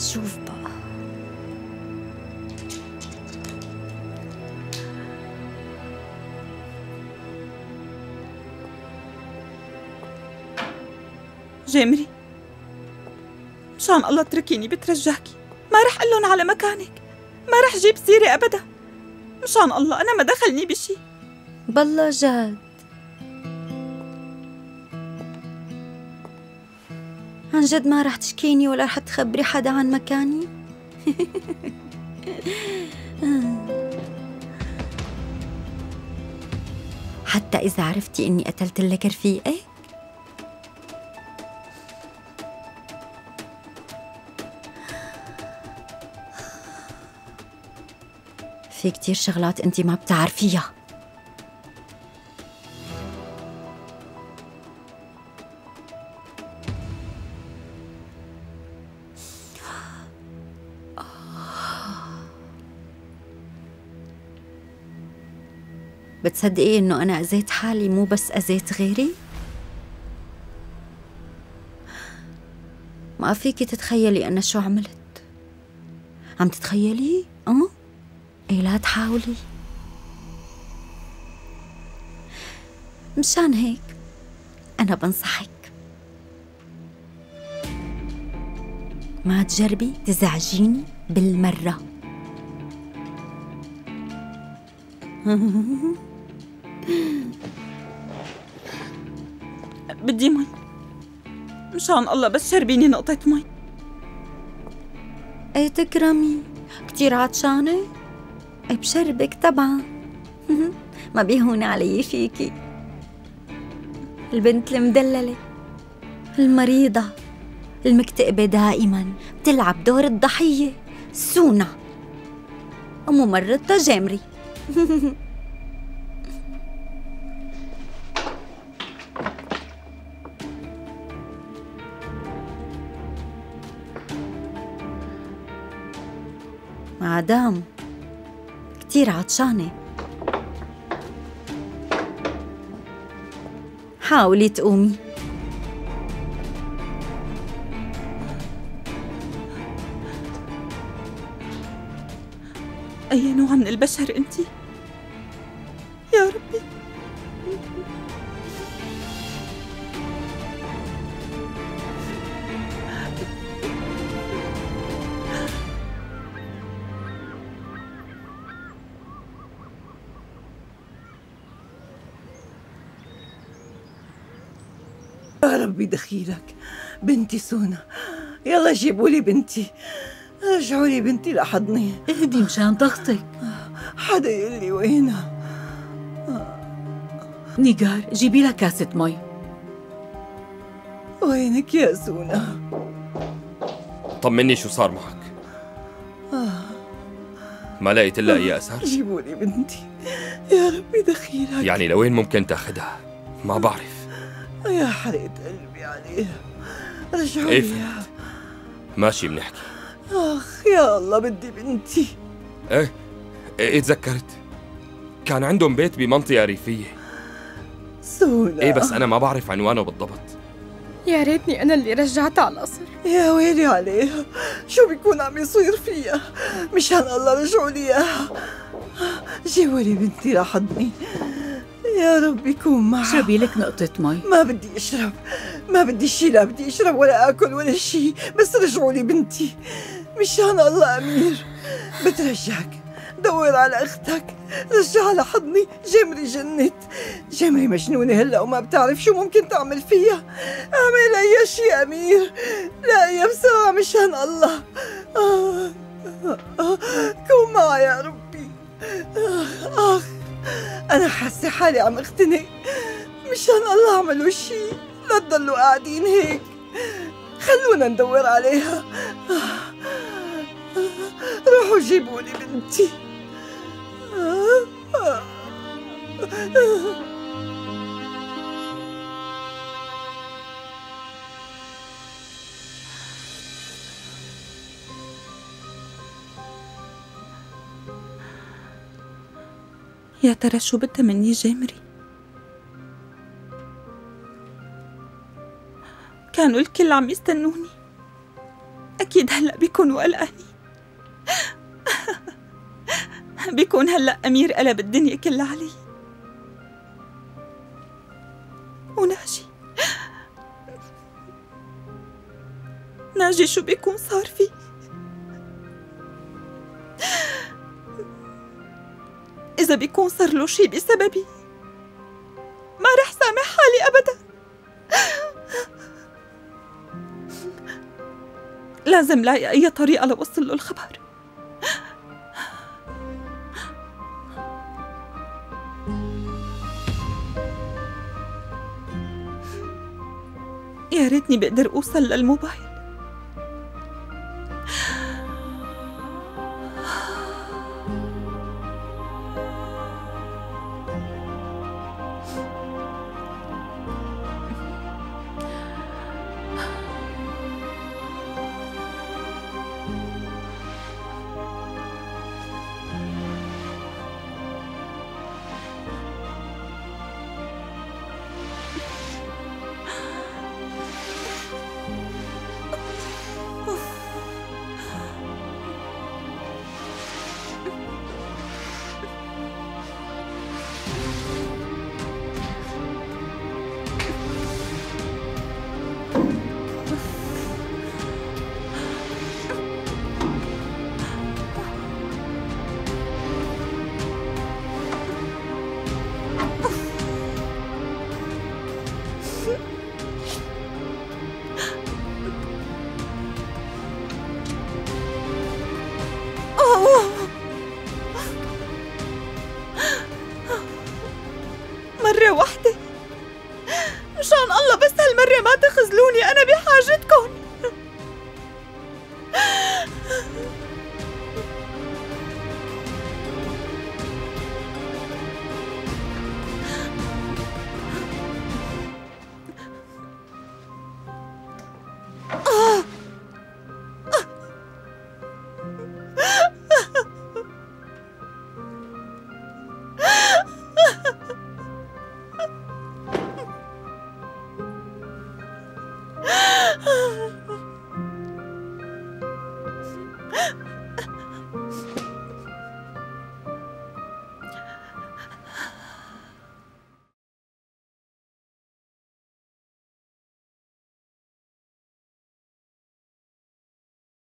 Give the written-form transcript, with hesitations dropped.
شوف بقى. جمري، مشان الله اتركيني، بترجاكي ما رح اقول لهم على مكانك، ما رح جيب سيرة ابدا، مشان الله انا ما دخلني بشي. بالله جاد، عن جد ما رح تشكيني ولا رح تخبري حدا عن مكاني؟ حتى إذا عرفتي إني قتلت لك رفيقك؟ في كتير شغلات أنت ما بتعرفيها. بتصدقي إنه أنا أذيت حالي مو بس أذيت غيري؟ ما فيكي تتخيلي أنا شو عملت. عم تتخيلي؟ إيه لا تحاولي. مشان هيك أنا بنصحك ما تجربي تزعجيني بالمرة. بدي مي، مشان الله بس شربيني نقطة مي. اي تكرمي، كتير عطشانة؟ اي بشربك طبعا. ما بيهون علي فيكي، البنت المدللة المريضة المكتئبة دائما بتلعب دور الضحية سونا وممرضتها جمري. مدام كتير عطشانة، حاولي تقومي. أي نوع من البشر أنتِ؟ يا ربي. يا ربي دخيلك بنتي سونا، يلا جيبولي بنتي، رجعولي بنتي لحضني. اهدي مشان ضغطك، حدا يقلي وينها. نيجار جيبي لها كاسة مي. وينك يا سونا؟ طمني شو صار معك. ما لقيت الا اياه أسهر؟ جيبولي بنتي، يا ربي دخيلك. يعني لوين ممكن تاخذها؟ ما بعرف. يا حرقة قلبي عليها، رجعوا ليها. ماشي بنحكي. اخ يا الله بدي بنتي. ايه تذكرت، كان عندهم بيت بمنطقة ريفية. سونا. ايه بس انا ما بعرف عنوانه بالضبط. يا ريتني انا اللي رجعتها على القصر. يا ويلي عليها، شو بيكون عم يصير فيها؟ مشان الله رجعوا لي اياها. جيبوا لي بنتي لحضني، يا رب يكون معها. شربي لك نقطة مي. ما بدي اشرب، ما بدي شي، لا بدي اشرب ولا اكل ولا شي، بس رجعوا لي بنتي مشان الله. امير بترجعك، دور على اختك، رجعها لحضني. جمري جنت، جمري مجنونة هلا وما بتعرف شو ممكن تعمل فيها. اعمل اي شيء امير، لا يا بسرعة مشان الله. كون معي يا ربي. اخ انا حاسة حالي عم اختنق، مشان الله اعملوا شيء، لا تضلوا قاعدين هيك، خلونا ندور عليها. روحوا جيبوا لي بنتي. يا ترى شو بدها مني جمري؟ كانوا الكل عم يستنوني، أكيد هلأ بيكون وقلقانين. بيكون هلأ أمير قلب الدنيا كلها علي. وناجي، ناجي شو بيكون صار فيه؟ إذا بيكون صار له شي بسببي ما رح سامح حالي أبدا. لازم لاقي أي طريقة لوصل له الخبر. يا ريتني بقدر أوصل للموبايل.